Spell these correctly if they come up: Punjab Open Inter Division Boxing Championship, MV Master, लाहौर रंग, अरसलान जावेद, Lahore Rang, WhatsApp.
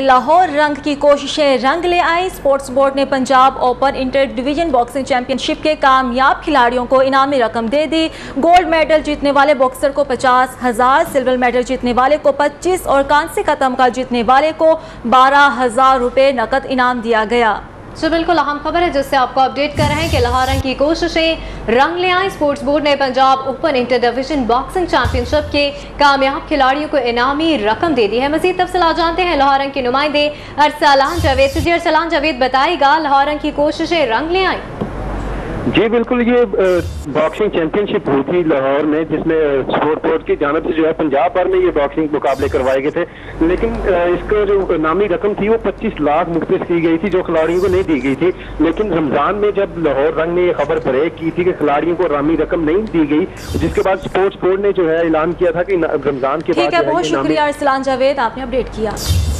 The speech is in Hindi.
लाहौर रंग की कोशिशें रंग ले आई। स्पोर्ट्स बोर्ड ने Punjab open inter division boxing championship के कामयाब खिलाड़ियों को इनामी रकम दे दी। गोल्ड मेडल जीतने वाले बॉक्सर को 50,000, सिल्वर मेडल जीतने वाले को 25 और कांसे का तमगा जीतने वाले को 12,000 रुपये नकद इनाम दिया गया। तो बिल्कुल अहम खबर है जिससे आपको अपडेट कर रहे हैं कि लाहौर रंग की कोशिशें रंग ले आई। स्पोर्ट्स बोर्ड ने Punjab open inter division boxing championship के कामयाब खिलाड़ियों को इनामी रकम दे दी है। मजीद तफसीलात जानते हैं लाहौर रंग के नुमाइंदे अरसलान जावेद। जी अरसलान जावेद बताएगा, लाहौर रंग की कोशिशें रंग ले आई। जी बिल्कुल, ये बॉक्सिंग चैंपियनशिप हुई थी लाहौर में, जिसमें स्पोर्ट बोर्ड की जानब से जो है पंजाब भर में ये बॉक्सिंग मुकाबले करवाए गए थे। लेकिन इसका जो इनामी रकम थी वो 25 लाख मुख्तस की गई थी, जो खिलाड़ियों को नहीं दी गई थी। लेकिन रमजान में जब लाहौर रंग ने ये खबर ब्रेक की थी कि खिलाड़ियों को इनामी रकम नहीं दी गई, जिसके बाद स्पोर्ट्स बोर्ड ने जो है ऐलान किया था कि रमजान के बाद। बहुत शुक्रिया अरसलान जावेद, आपने अपडेट किया।